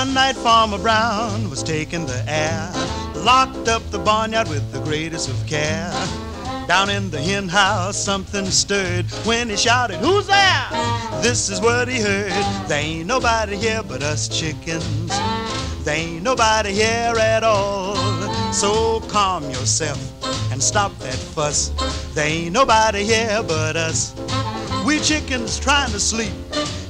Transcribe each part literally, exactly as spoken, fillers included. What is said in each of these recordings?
One night Farmer Brown was taking the air, locked up the barnyard with the greatest of care. Down in the hen house something stirred when he shouted, "Who's there?" This is what he heard: "There ain't nobody here but us chickens. There ain't nobody here at all. So calm yourself and stop that fuss. There ain't nobody here but us. We chickens trying to sleep,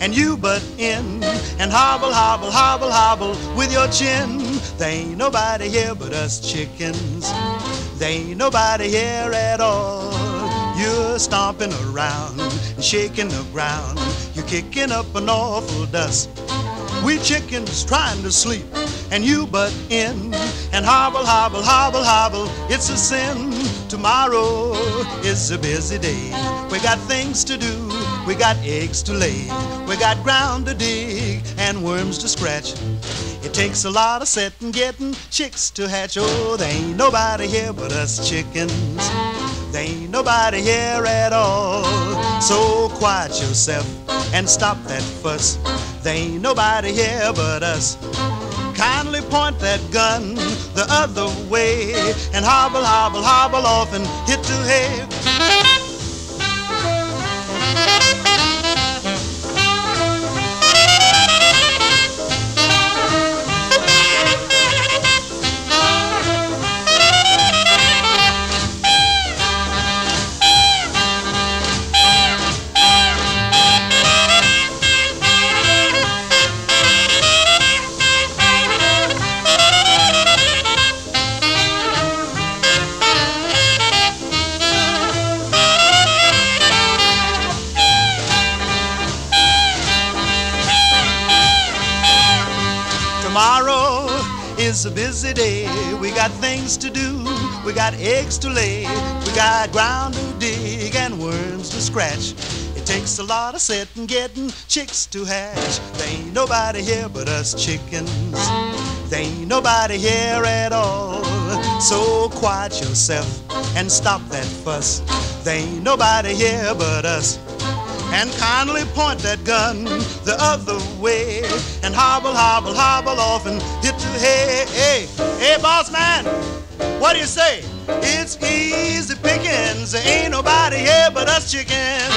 and you butt in and hobble, hobble, hobble, hobble with your chin. There ain't nobody here but us chickens. There ain't nobody here at all. You're stomping around and shaking the ground. You're kicking up an awful dust. We chickens trying to sleep, and you butt in and hobble, hobble, hobble, hobble. It's a sin. Tomorrow is a busy day. We got things to do. We got eggs to lay. We got ground to dig and worms to scratch. It takes a lot of setting, getting chicks to hatch. Oh, there ain't nobody here but us chickens. There ain't nobody here at all. So quiet yourself and stop that fuss. There ain't nobody here but us. Kindly point that gun the other way and hobble, hobble, hobble off and hit the hay." Tomorrow is a busy day. We got things to do. We got eggs to lay. We got ground to dig and worms to scratch. It takes a lot of setting, getting chicks to hatch. There ain't nobody here but us chickens. There ain't nobody here at all. So quiet yourself and stop that fuss. There ain't nobody here but us. And kindly point that gun the other way and hobble, hobble, hobble off and hit the hay. Hey, hey, boss man, what do you say? It's easy pickings. There ain't nobody here but us chickens.